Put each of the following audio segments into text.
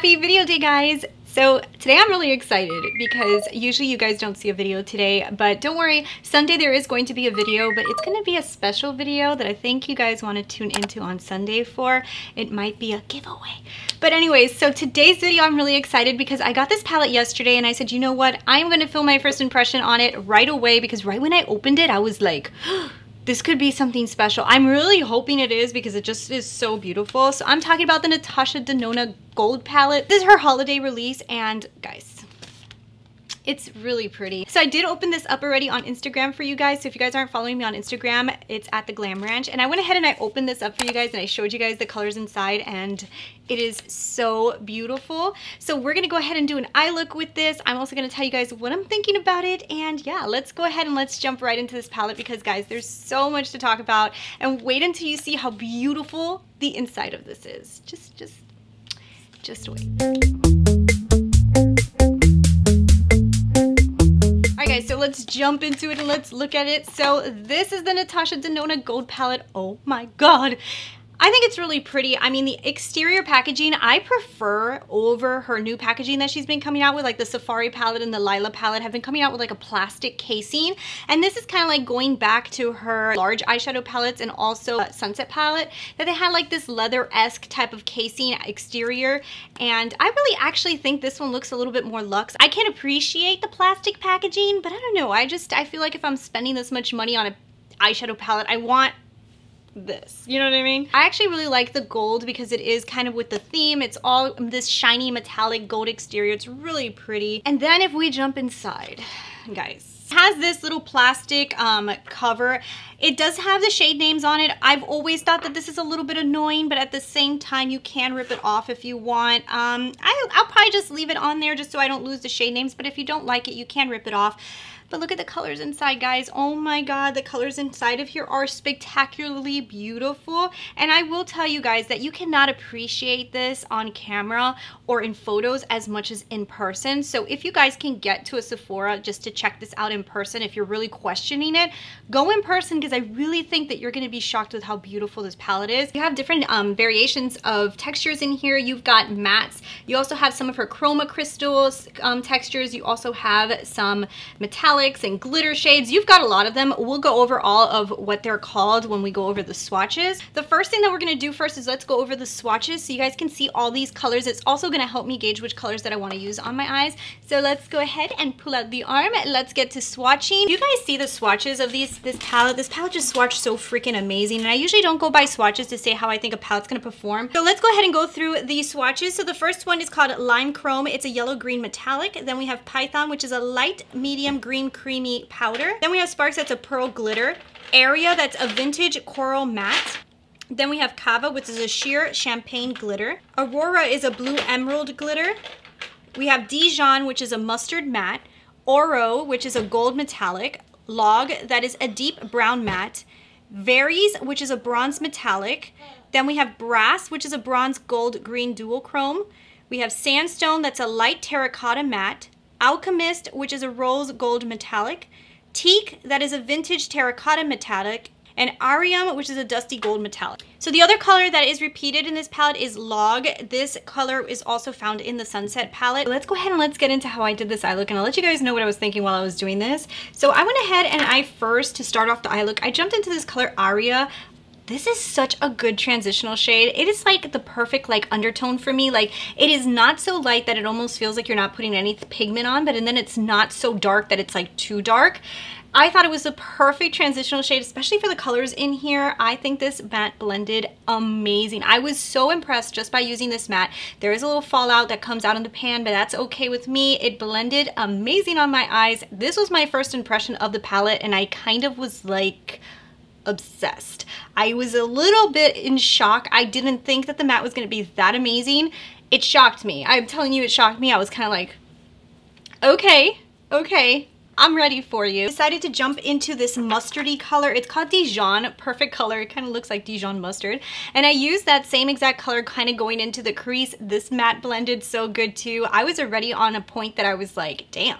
Happy video day, guys! So today I'm really excited because usually you guys don't see a video today, but don't worry, Sunday there is going to be a video, but it's going to be a special video that I think you guys want to tune into on Sunday for. It might be a giveaway. But anyways, so today's video I'm really excited because I got this palette yesterday and I said, you know what, I'm going to film my first impression on it right away because right when I opened it I was like, this could be something special. I'm really hoping it is because it just is so beautiful. So I'm talking about the Natasha Denona Gold Palette. This is her holiday release and guys, it's really pretty. So I did open this up already on Instagram for you guys. So if you guys aren't following me on Instagram, it's at The Glam Ranch. And I went ahead and I opened this up for you guys and I showed you guys the colors inside and it is so beautiful. So we're gonna go ahead and do an eye look with this. I'm also gonna tell you guys what I'm thinking about it. And yeah, let's go ahead and let's jump right into this palette because guys, there's so much to talk about and wait until you see how beautiful the inside of this is. Just wait. So let's jump into it and let's look at it. So this is the Natasha Denona Gold Palette. Oh my god, I think it's really pretty. I mean, the exterior packaging I prefer over her new packaging that she's been coming out with, like the Safari palette and the Lila palette have been coming out with like a plastic casing. And this is kind of like going back to her large eyeshadow palettes and also Sunset palette that they had like this leather-esque type of casing exterior. And I really actually think this one looks a little bit more luxe. I can appreciate the plastic packaging, but I don't know. I feel like if I'm spending this much money on an eyeshadow palette, I want this, you know what I mean? I actually really like the gold because it is kind of with the theme. It's all this shiny metallic gold exterior. It's really pretty. And then if we jump inside, guys, it has this little plastic cover. It does have the shade names on it. I've always thought that this is a little bit annoying, but at the same time you can rip it off if you want. I'll probably just leave it on there just so I don't lose the shade names, but if you don't like it you can rip it off. But look at the colors inside, guys. Oh my god, the colors inside of here are spectacularly beautiful. And I will tell you guys that you cannot appreciate this on camera or in photos as much as in person. So if you guys can get to a Sephora just to check this out in person, if you're really questioning it, go in person because I really think that you're gonna be shocked with how beautiful this palette is. You have different variations of textures in here. You've got mattes. You also have some of her chroma crystals textures. You also have some metallic and glitter shades. You've got a lot of them. We'll go over all of what they're called when we go over the swatches. The first thing that we're going to do first is let's go over the swatches so you guys can see all these colors. It's also going to help me gauge which colors that I want to use on my eyes. So let's go ahead and pull out the arm. Let's get to swatching. You guys see the swatches of this palette. This palette just swatched so freaking amazing and I usually don't go by swatches to say how I think a palette's going to perform. So let's go ahead and go through the swatches. So the first one is called Lime Chrome. It's a yellow green metallic. Then we have Python, which is a light medium green creamy powder. Then we have Sparks, that's a pearl glitter. Area, that's a vintage coral matte. Then we have Kava, which is a sheer champagne glitter. Aurora is a blue emerald glitter. We have Dijon, which is a mustard matte. Oro, which is a gold metallic. Log, that is a deep brown matte. Varies, which is a bronze metallic. Then we have Brass, which is a bronze gold green dual chrome. We have Sandstone, that's a light terracotta matte. Alchemist, which is a rose gold metallic. Teak, that is a vintage terracotta metallic. And Arium, which is a dusty gold metallic. So the other color that is repeated in this palette is Log. This color is also found in the Sunset palette. Let's go ahead and let's get into how I did this eye look and I'll let you guys know what I was thinking while I was doing this. So I went ahead and to start off the eye look, I jumped into this color Aria. This is such a good transitional shade. It is like the perfect like undertone for me. Like it is not so light that it almost feels like you're not putting any pigment on, but and then it's not so dark that it's like too dark. I thought it was the perfect transitional shade, especially for the colors in here. I think this matte blended amazing. I was so impressed just by using this matte. There is a little fallout that comes out in the pan, but that's okay with me. It blended amazing on my eyes. This was my first impression of the palette and I kind of was like obsessed. I was a little bit in shock. I didn't think that the matte was going to be that amazing. It shocked me. I'm telling you, it shocked me. I was kind of like, okay, I'm ready for you. Decided to jump into this mustardy color. It's called Dijon, perfect color. It kind of looks like Dijon mustard. And I used that same exact color kind of going into the crease. This matte blended so good too. I was already on a point that I was like, damn.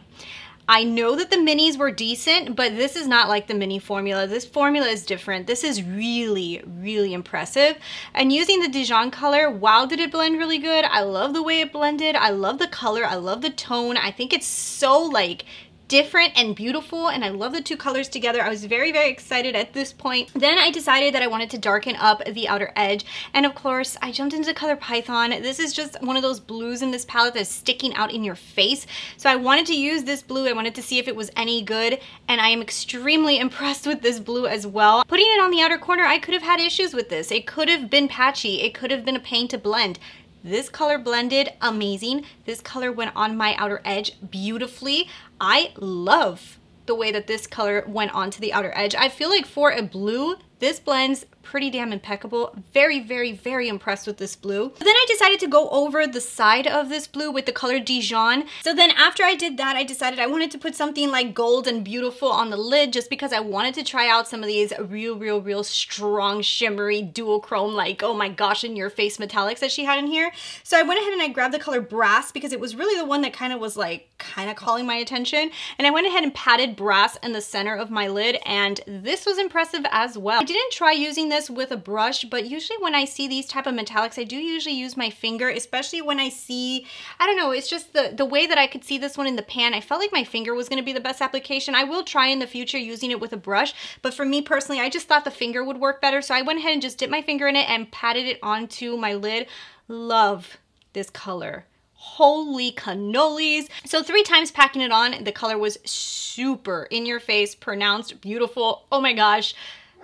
I know that the minis were decent, but this is not like the mini formula. This formula is different. This is really, really impressive. And using the Dijon color, wow, did it blend really good. I love the way it blended. I love the color. I love the tone. I think it's so like different and beautiful, and I love the two colors together. I was very, very excited at this point. Then I decided that I wanted to darken up the outer edge, and of course I jumped into Color Python. This is just one of those blues in this palette that's sticking out in your face, so I wanted to use this blue. I wanted to see if it was any good, and I am extremely impressed with this blue as well. Putting it on the outer corner, I could have had issues with this. It could have been patchy. It could have been a pain to blend. This color blended amazing. This color went on my outer edge beautifully. I love the way that this color went onto the outer edge. I feel like for a blue, this blends pretty damn impeccable. Very, very, very impressed with this blue. But then I decided to go over the side of this blue with the color Dijon. So then after I did that, I decided I wanted to put something like gold and beautiful on the lid, just because I wanted to try out some of these real strong, shimmery, duochrome, like, oh my gosh, in your face metallics that she had in here. So I went ahead and I grabbed the color Brass, because it was really the one that kind of was like kind of calling my attention. And I went ahead and patted Brass in the center of my lid, and this was impressive as well. I didn't try using this with a brush, but usually when I see these type of metallics, I do usually use my finger, especially when I see, I don't know, it's just the way that I could see this one in the pan, I felt like my finger was gonna be the best application. I will try in the future using it with a brush, but for me personally, I just thought the finger would work better, so I went ahead and just dipped my finger in it and patted it onto my lid. Love this color. Holy cannolis. So 3 times packing it on, the color was super in your face, pronounced, beautiful, oh my gosh.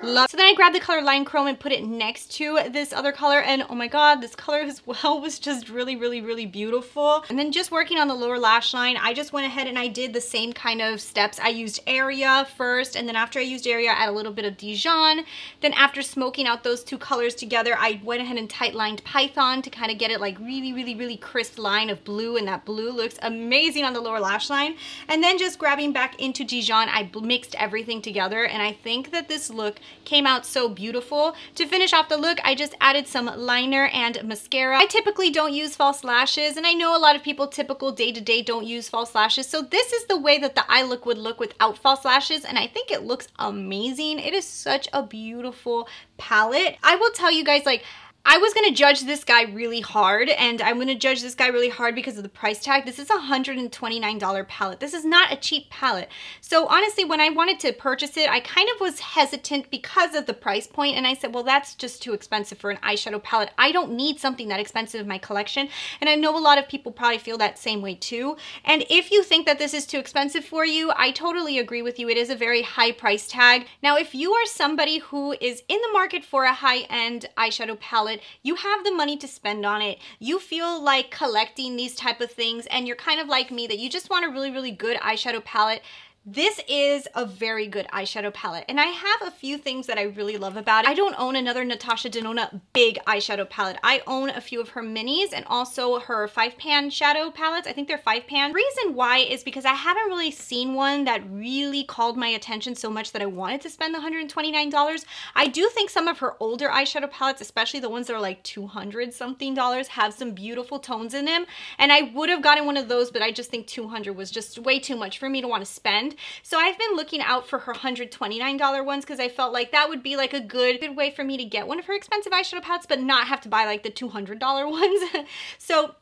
Love. So then I grabbed the color Lime Chrome and put it next to this other color, and oh my god, this color as well was just really beautiful. And then just working on the lower lash line, I just went ahead and I did the same kind of steps. I used Area first, and then after I used Area, I added a little bit of Dijon. Then after smoking out those two colors together, I went ahead and tight lined Python to kind of get it like really crisp line of blue, and that blue looks amazing on the lower lash line. And then just grabbing back into Dijon, I mixed everything together, and I think that this look came out so beautiful. To finish off the look, I just added some liner and mascara. I typically don't use false lashes, and I know a lot of people typical day-to-day don't use false lashes, so this is the way that the eye look would look without false lashes, and I think it looks amazing. It is such a beautiful palette. I will tell you guys, like, I was gonna judge this guy really hard, and I'm gonna judge this guy really hard because of the price tag. This is a $129 palette. This is not a cheap palette. So honestly, when I wanted to purchase it, I kind of was hesitant because of the price point, and I said, well, that's just too expensive for an eyeshadow palette. I don't need something that expensive in my collection, and I know a lot of people probably feel that same way too. And if you think that this is too expensive for you, I totally agree with you. It is a very high price tag. Now, if you are somebody who is in the market for a high-end eyeshadow palette, you have the money to spend on it, you feel like collecting these type of things, and you're kind of like me that you just want a really good eyeshadow palette, this is a very good eyeshadow palette. And I have a few things that I really love about it. I don't own another Natasha Denona big eyeshadow palette. I own a few of her minis and also her 5-pan shadow palettes. I think they're 5-pan. Reason why is because I haven't really seen one that really called my attention so much that I wanted to spend the $129. I do think some of her older eyeshadow palettes, especially the ones that are like $200 something, have some beautiful tones in them. And I would have gotten one of those, but I just think $200 was just way too much for me to want to spend. So I've been looking out for her $129 ones because I felt like that would be like a good way for me to get one of her expensive eyeshadow palettes but not have to buy like the $200 ones. So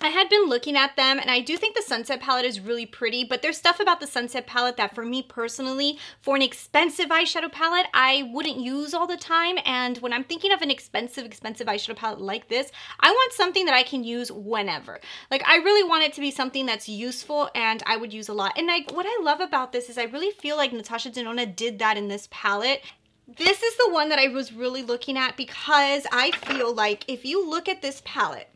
I had been looking at them, and I do think the Sunset palette is really pretty, but there's stuff about the Sunset palette that for me personally, for an expensive eyeshadow palette, I wouldn't use all the time. And when I'm thinking of an expensive eyeshadow palette like this, I want something that I can use whenever. Like, I really want it to be something that's useful and I would use a lot. And like, what I love about this is I really feel like Natasha Denona did that in this palette. This is the one that I was really looking at because I feel like if you look at this palette,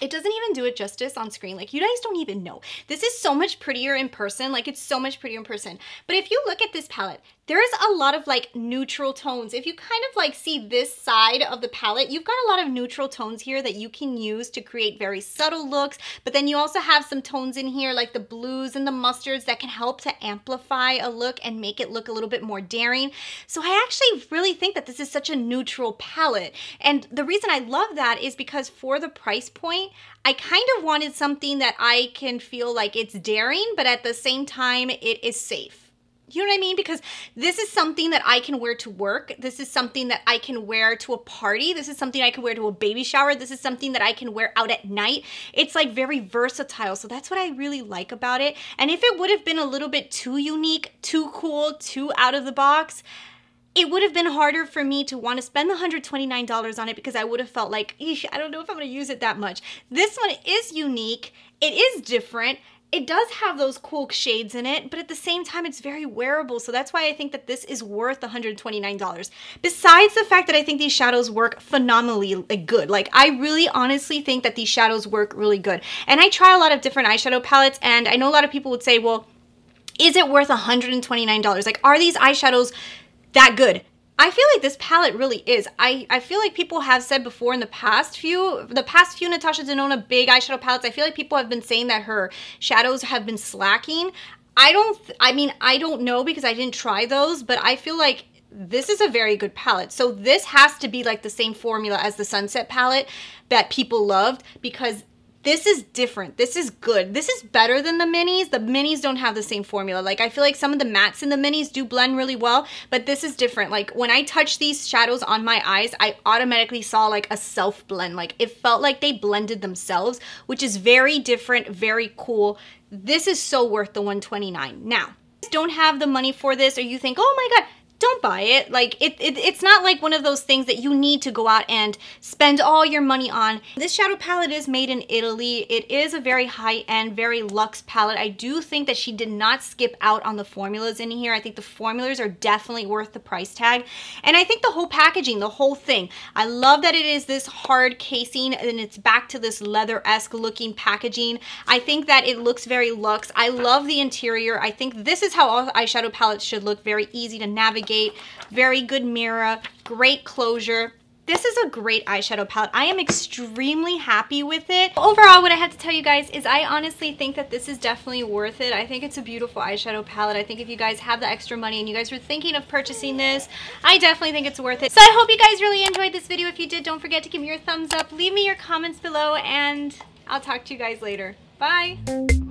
it doesn't even do it justice on screen. Like, you guys don't even know. This is so much prettier in person. Like, it's so much prettier in person. But if you look at this palette, there is a lot of like neutral tones. If you kind of like see this side of the palette, you've got a lot of neutral tones here that you can use to create very subtle looks, but then you also have some tones in here like the blues and the mustards that can help to amplify a look and make it look a little bit more daring. So I actually really think that this is such a neutral palette. And the reason I love that is because for the price point, I kind of wanted something that I can feel like it's daring, but at the same time, it is safe. You know what I mean? Because this is something that I can wear to work. This is something that I can wear to a party. This is something I can wear to a baby shower. This is something that I can wear out at night. It's like very versatile. So that's what I really like about it. And if it would have been a little bit too unique, too cool, too out of the box, it would have been harder for me to want to spend the $129 on it because I would have felt like, I don't know if I'm going to use it that much. This one is unique. It is different. It does have those cool shades in it, but at the same time, it's very wearable. So that's why I think that this is worth $129. Besides the fact that I think these shadows work phenomenally good. Like, I really honestly think that these shadows work really good. And I try a lot of different eyeshadow palettes, and I know a lot of people would say, well, is it worth $129? Like, are these eyeshadows that good? I feel like this palette really is. I feel like people have said before in the past few Natasha Denona big eyeshadow palettes, I feel like people have been saying that her shadows have been slacking. I don't know because I didn't try those, but I feel like this is a very good palette. So this has to be like the same formula as the Sunset palette that people loved, because this is different. This is good. This is better than the minis. The minis don't have the same formula. Like, I feel like some of the mattes in the minis do blend really well, but this is different. Like, when I touched these shadows on my eyes, I automatically saw like a self-blend. Like, it felt like they blended themselves, which is very different, very cool. This is so worth the $129. Now, if you don't have the money for this, or you think, oh my God, don't buy it. Like, it's not like one of those things that you need to go out and spend all your money on. This shadow palette is made in Italy. It is a very high-end, very luxe palette. I do think that she did not skip out on the formulas in here. I think the formulas are definitely worth the price tag. And I think the whole packaging, the whole thing, I love that it is this hard casing and it's back to this leather-esque looking packaging. I think that it looks very luxe. I love the interior. I think this is how all eyeshadow palettes should look, very easy to navigate. Very good mirror, great closure. This is a great eyeshadow palette. I am extremely happy with it. Overall, what I have to tell you guys is I honestly think that this is definitely worth it. I think it's a beautiful eyeshadow palette. I think if you guys have the extra money and you guys were thinking of purchasing this, I definitely think it's worth it. So I hope you guys really enjoyed this video. If you did, don't forget to give me your thumbs up, leave me your comments below, and I'll talk to you guys later. Bye!